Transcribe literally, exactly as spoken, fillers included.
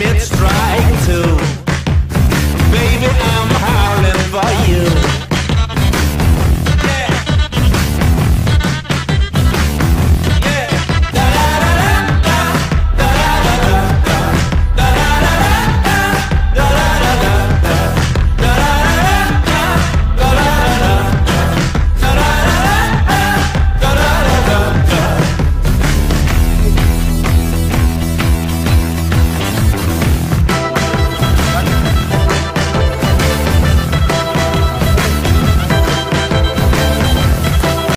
it's trying to. Baby, I'm high.